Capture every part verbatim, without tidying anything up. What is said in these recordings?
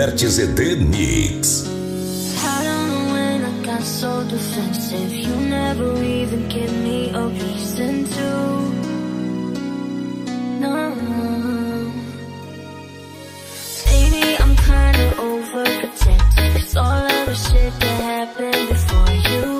Robert Z D Mix. I don't know when I got so defensive. You never even give me a reason to. No, no. Maybe I'm kinda overprotective. Cause all of the shit that happened before you.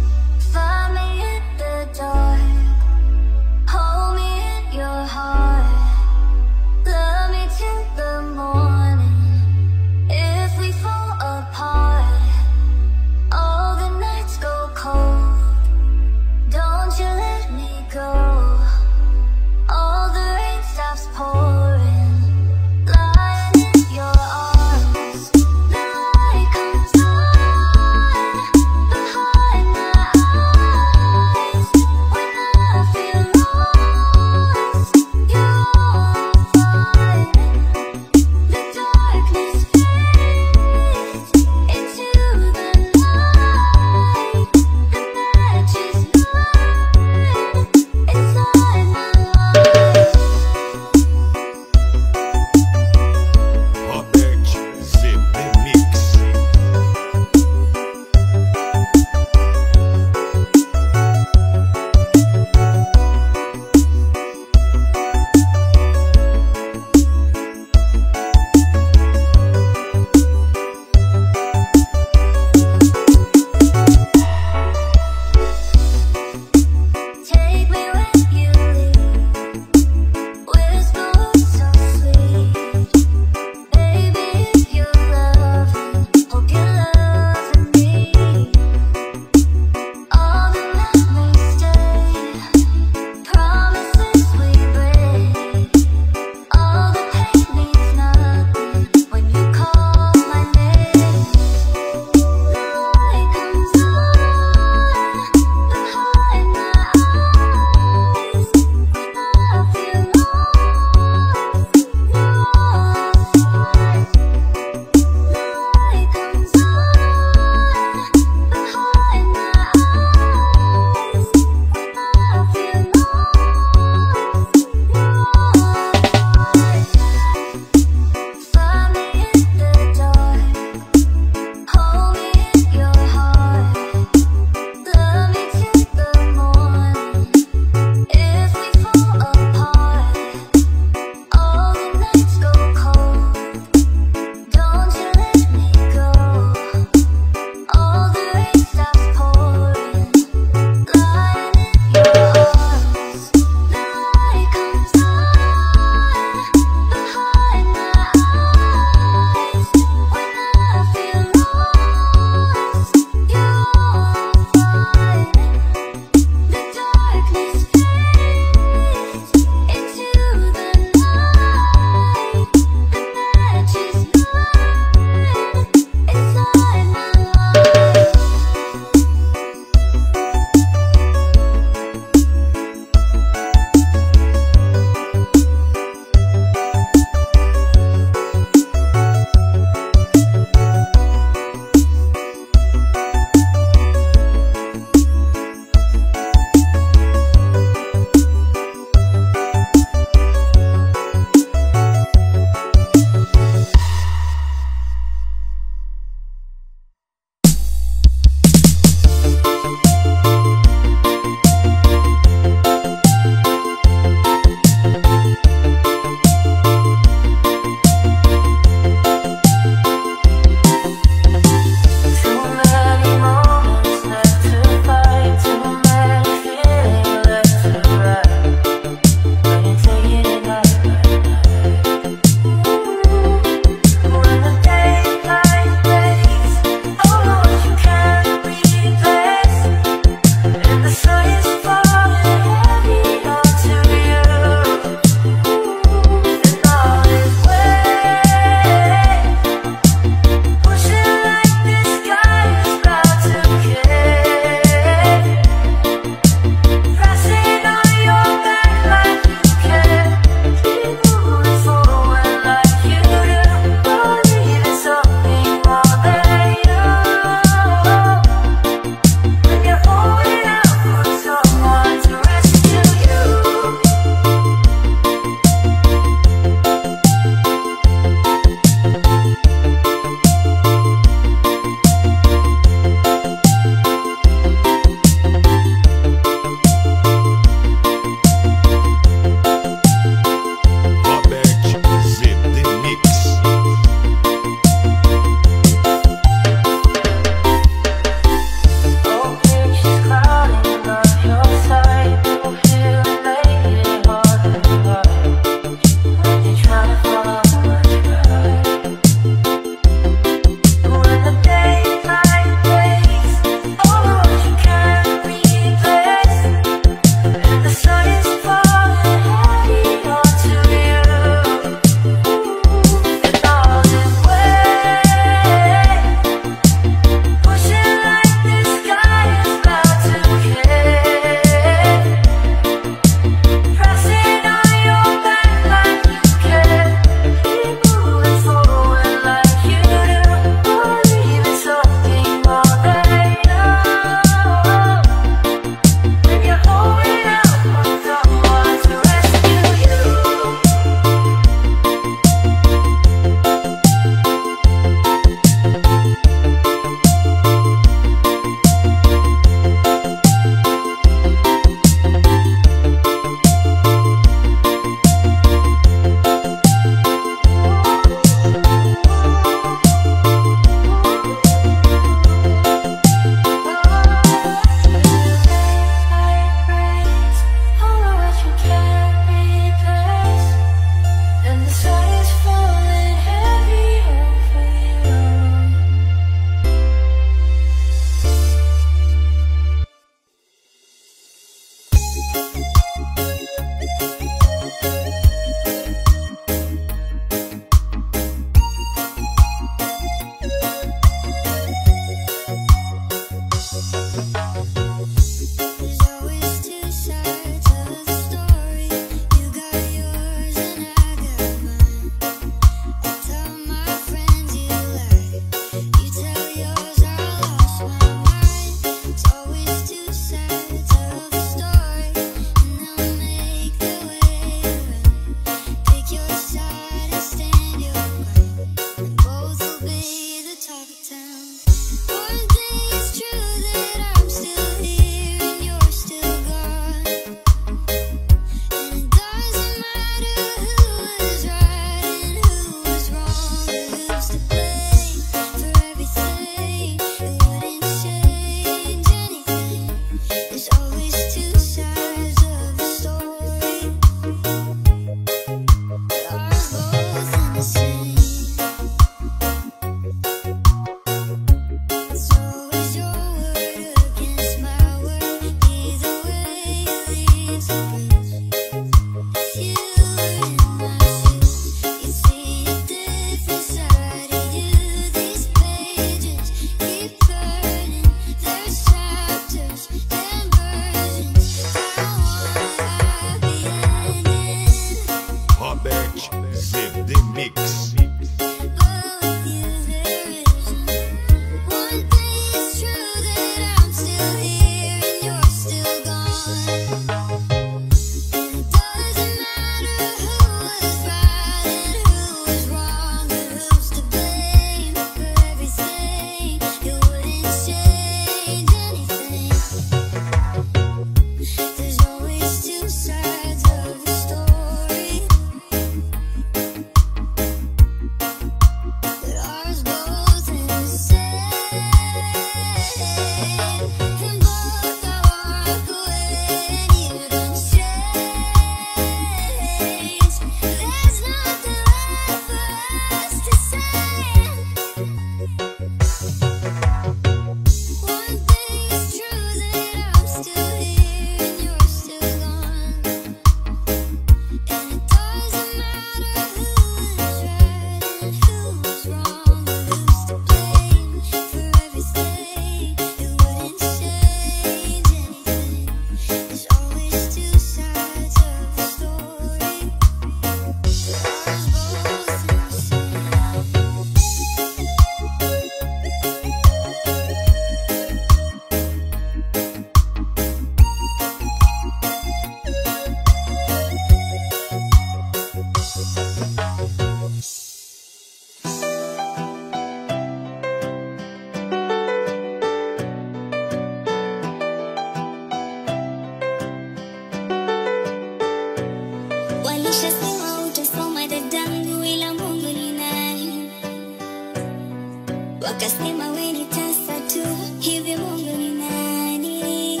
wakasema we ni tasa tu hivyo Mungu ni nani,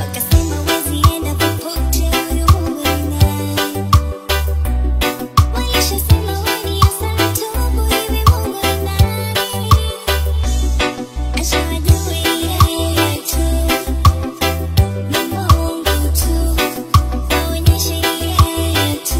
wakasema wezi enda popote huyu Mungu ni nani, walishasema we ni asala tubu hivyo Mungu ni nani, ashawajua yeye tu ni Mungu tu, waonyeshe yeye tu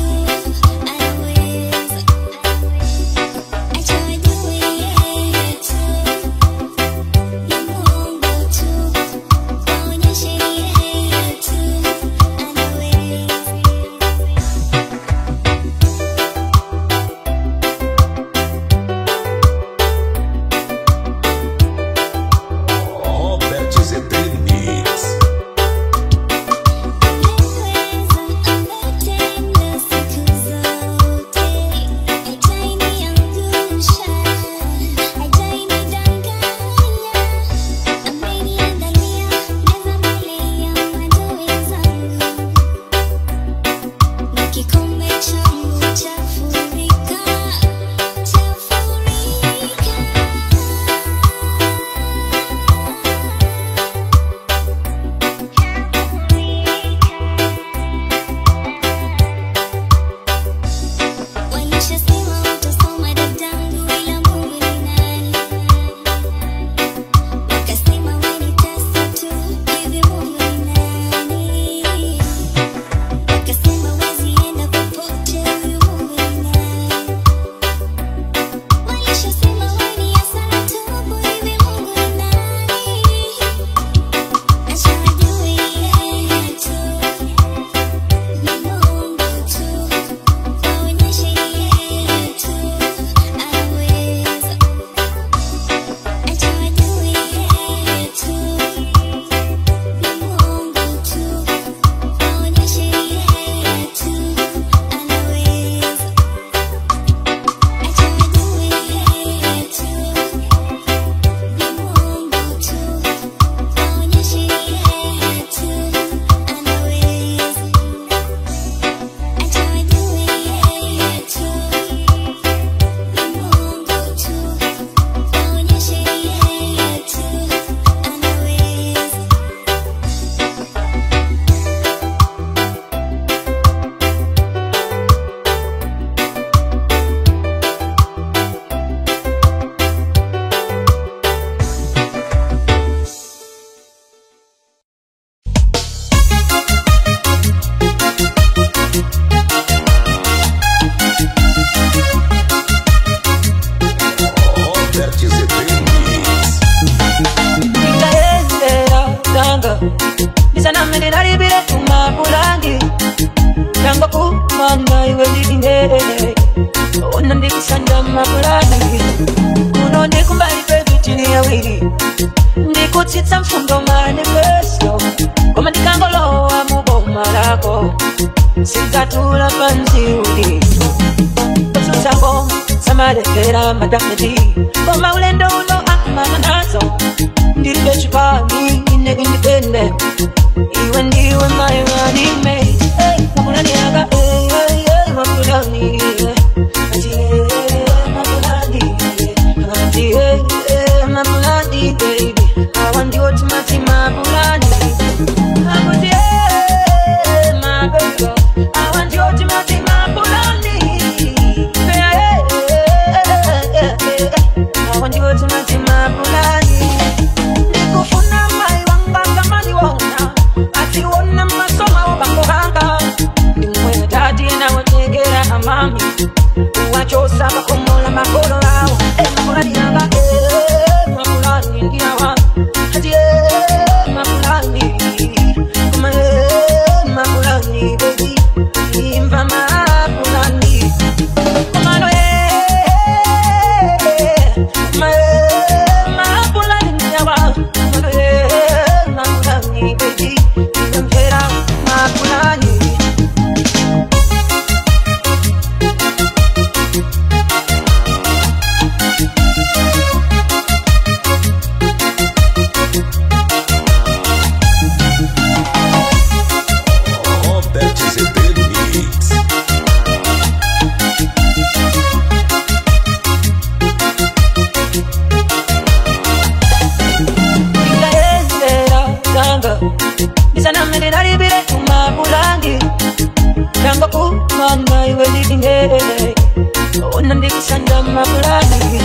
ndikushanda mapulani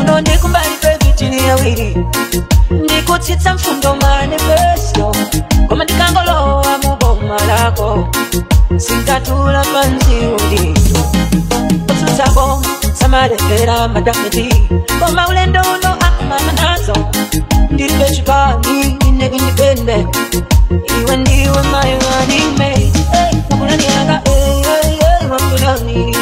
uno ndikumbali pevitini yawiri ndikutitsa mfundo manifesto koma ndikangolowa muboma lako singatula panzi ulizo osutsabo samalefera madafedi koma ulendo uno akumama nazo ndipechipani nine indipende iwe ndiwe my running mate nakulani aga eh eh eh wakulani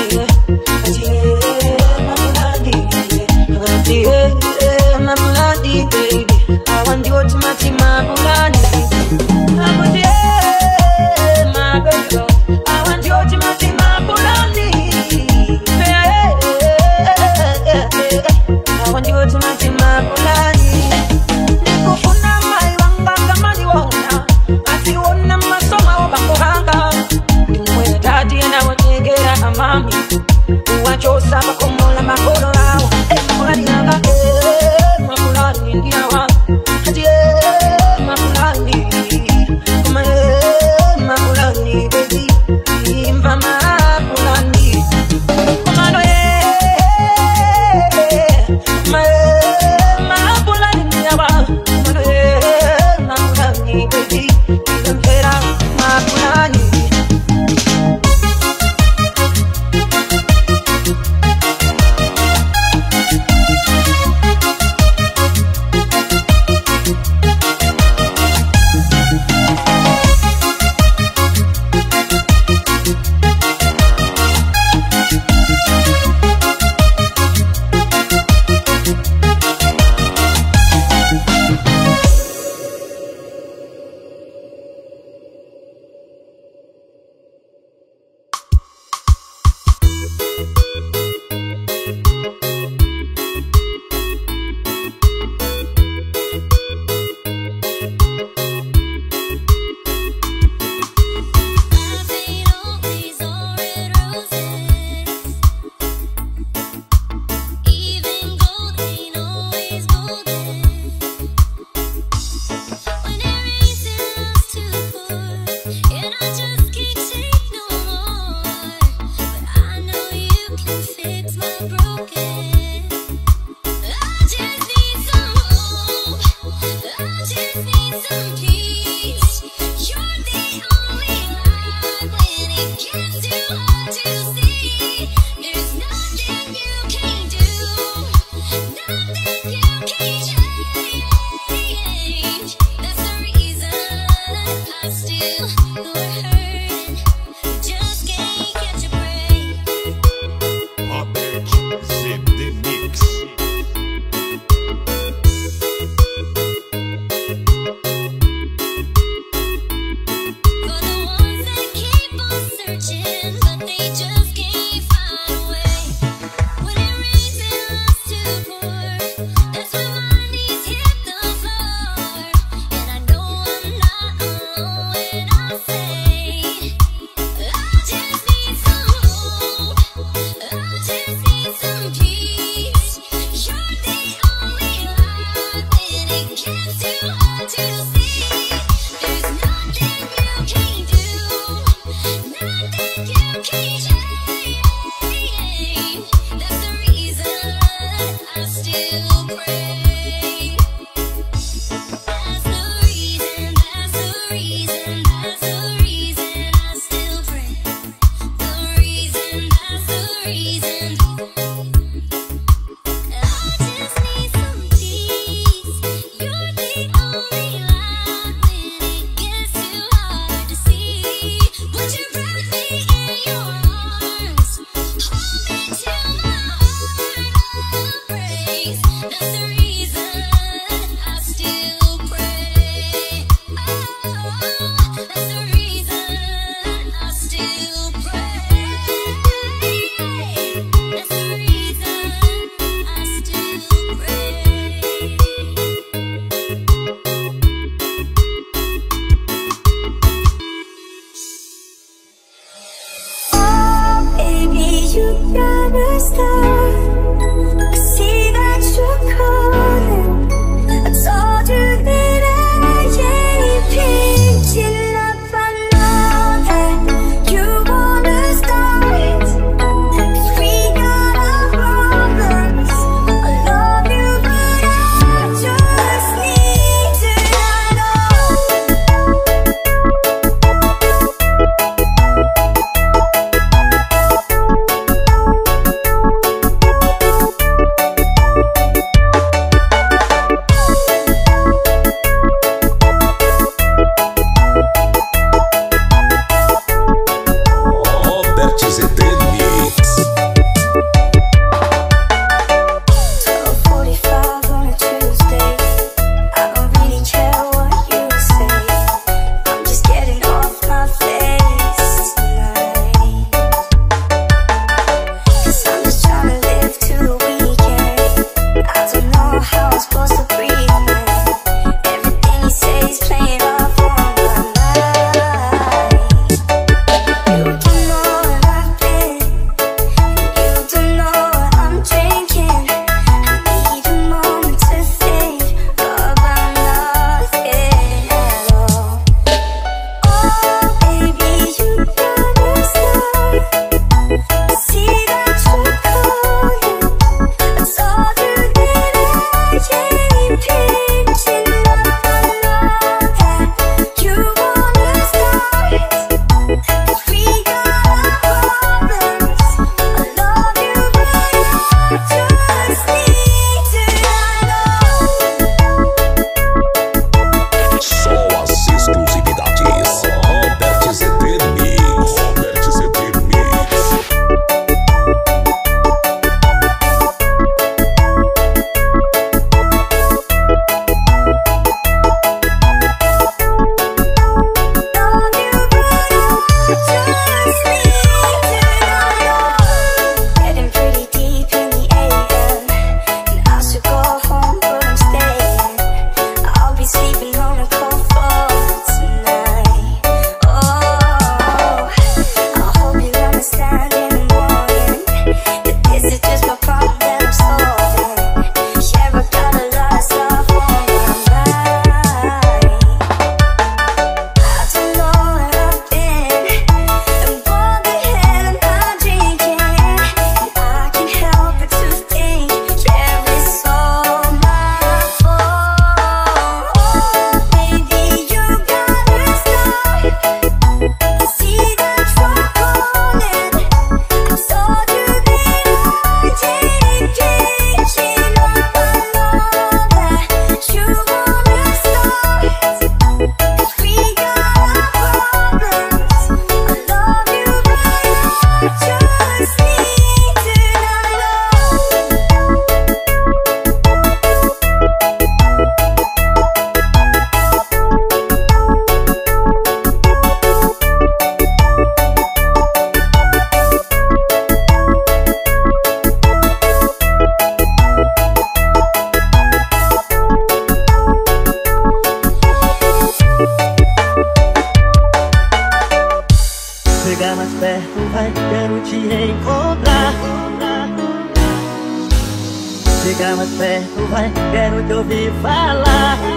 Chega mais perto, vai, quero te ouvir falar.